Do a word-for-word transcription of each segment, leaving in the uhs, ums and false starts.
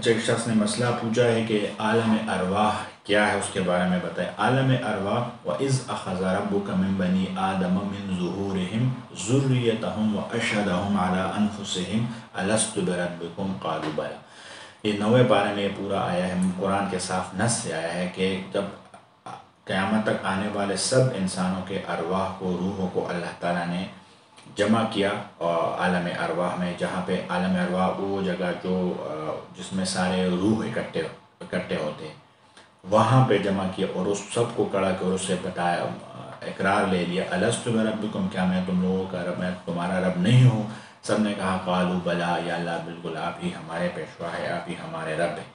अच्छा, एक शख्स ने मसला पूछा है कि आलम अरवाह क्या है, उसके बारे में बताएं। आलम अरवाह व इज़ अख़ज़ रब्बुका मिन बनी आदम मिन ज़ुहूरिहिम ज़ुर्रियतहुम व अशहदहुम अला अनफुसिहिम अलस्तु बिरब्बिकुम क़ालू बला। ये नौवे पारे में पूरा आया है, कुरान के साफ नस से आया है कि जब क़यामत तक आने वाले सब इंसानों के अरवाह को, रूहों को अल्लाह ताला ने जमा किया और आलम अरवाह में, जहाँ पे आलम अरवाह वो जगह जो जिसमें सारे रूह इकट्ठे इकट्ठे होते हैं, वहाँ पे जमा किया और उस सब को कड़ा कर उससे बताया, इकरार ले लिया, अलस्तु बिरब्बिकुम, क्या मैं तुम लोगों का रब, मैं तुम्हारा रब नहीं हूँ? सब ने कहा क़ालू बला, या अल्लाह बिल्कुल आप ही हमारे पेशवा है, आप ही हमारे रब है।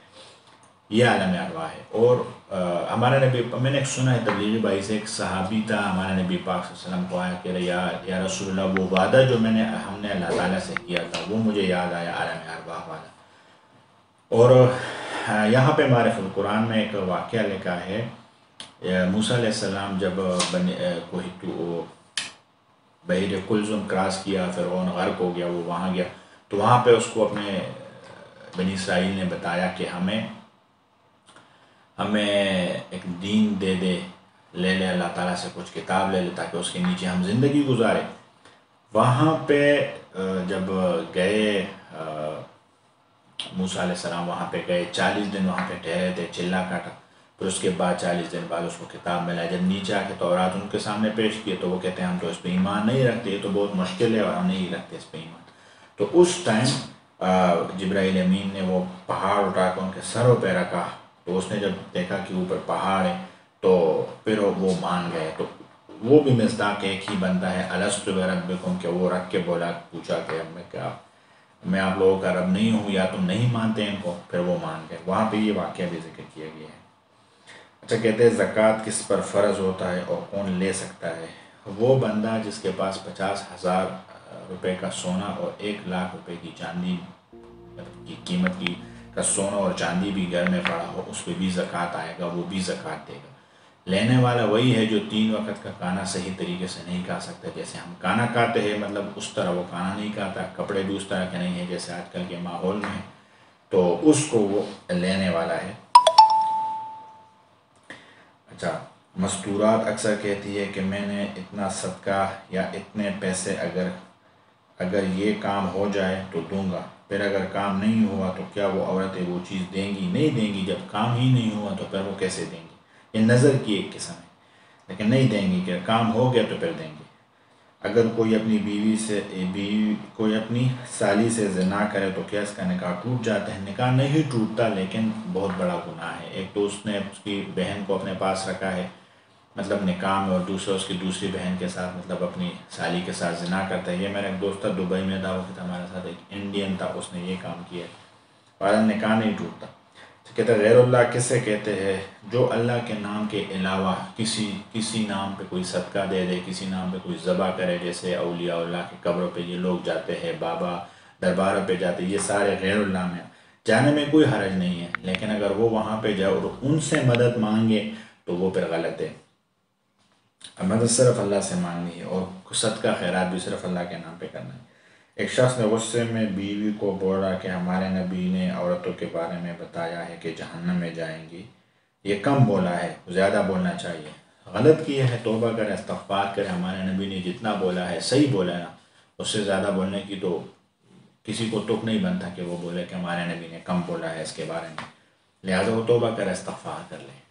यह आलम अरवाह है। और आ, हमारे नबी, मैंने एक सुना है तबलीगी भाई से, एक सहाबी था, हमारे नबी पाक सल्लल्लाहु अलैहि वसल्लम को आया कि या या रसूलल्लाह, वो वादा जो मैंने हमने अल्लाह ताला से किया था वो मुझे याद आया, आलम अरवाह वाला। और यहाँ पे मारिफुल कुरान में एक वाक़या लिखा है, मूसा अलैहि सलाम जब बने कोहितू बहर कुलज़ुम क्रॉस किया, फ़िरौन गर्क हो गया, वो वहाँ गया, तो वहाँ पे उसको अपने बनी इसराइल ने बताया कि हमें हमें एक दीन दे दे, ले ले अल्लाह ताला से कुछ किताब ले ले ताकि उसके नीचे हम ज़िंदगी गुजारें। वहाँ पे जब गए मूसा अलैहि सलाम, वहाँ पे गए, चालीस दिन वहाँ पे ठहरे थे, चिल्ला काटा, फिर उसके बाद चालीस दिन बाद उसको किताब मिला। जब नीचे आके तौरात उनके सामने पेश किए तो वो कहते हैं हम तो इस पर ईमान नहीं रखते, ये तो बहुत मुश्किल है और हम नहीं रखते इस पर ईमान। तो उस टाइम जिब्राइल अमीन ने वो पहाड़ उठा कर उनके सरों पर रखा, तो उसने जब देखा कि ऊपर पहाड़ है तो फिर वो मान गए। तो वो भी मिस्दाक एक ही बनता है, अलस्तु बिरब्बिकुम, के वो रख के बोला, पूछा कि अब मैं क्या, मैं आप लोगों का रब नहीं हूँ, या तुम नहीं मानते इनको? फिर वो मान गए। वहाँ पर ये वाक़या भी जिक्र किया गया है। अच्छा, कहते हैं ज़कात किस पर फ़र्ज़ होता है और कौन ले सकता है? वो बंदा जिसके पास पचास हज़ार रुपये का सोना और एक लाख रुपए की चांदी की कीमत की का सोना और चांदी भी घर में पड़ा हो, उस पर भी ज़कात आएगा, वो भी ज़कात देगा। लेने वाला वही है जो तीन वक्त का खाना सही तरीके से नहीं खा सकता, जैसे हम खाना खाते हैं, मतलब उस तरह वो खाना नहीं खाता, कपड़े भी उस तरह के नहीं है जैसे आजकल के माहौल में है, तो उसको वो लेने वाला है। अच्छा, मस्तूरात अक्सर कहती है कि मैंने इतना सदका या इतने पैसे, अगर अगर ये काम हो जाए तो दूंगा, फिर अगर काम नहीं हुआ तो क्या वो औरतें वो चीज़ देंगी? नहीं देंगी। जब काम ही नहीं हुआ तो फिर वो कैसे देंगी? ये नज़र की एक किस्म है, लेकिन नहीं देंगी कि काम हो गया तो फिर देंगी। अगर कोई अपनी बीवी से बीवी कोई अपनी साली से ज़िना करे तो क्या इसका निकाह टूट जाता है? निकाह नहीं टूटता, लेकिन बहुत बड़ा गुनाह है। एक तो उसने उसकी बहन को अपने पास रखा है, मतलब निकाह में, और दूसरा उसकी दूसरी बहन के साथ, मतलब अपनी साली के साथ ज़िना करता है। ये मेरा एक दोस्त था दुबई में था, वक्त हमारे साथ एक इंडियन था, उसने ये काम किया और निकाह नहीं टूटता। तो कहते हैं गैर उल्लाह किसे कहते हैं? जो अल्लाह के नाम के अलावा किसी किसी नाम पे कोई सदका दे दे, किसी नाम पे कोई ज़बा करे, जैसे अलिया उल्लाह के कब्रों पे ये लोग जाते हैं, बाबा दरबारों पे जाते, ये सारे गैर उल्लाह में। जाने में कोई हरज नहीं है, लेकिन अगर वो वहाँ पे जाए और उनसे मदद मांगे तो वो फिर गलत है। मदद सिर्फ अल्लाह से मांगनी है और सदका खैरात भी सिर्फ अल्लाह के नाम पर करना है। एक शख्स ने गुस्से में बीवी को बोला कि हमारे नबी ने औरतों के बारे में बताया है कि जहन्नम में जाएंगी, ये कम बोला है, ज़्यादा बोलना चाहिए। गलत किया है, तौबा करें, इस्तग़फ़ार करें। हमारे नबी ने जितना बोला है सही बोला ना, उससे ज़्यादा बोलने की तो किसी को तुक नहीं बनता कि वो बोले कि हमारे नबी ने कम बोला है इसके बारे में, लिहाजा वो तौबा करें, इस्तग़फ़ार कर लें।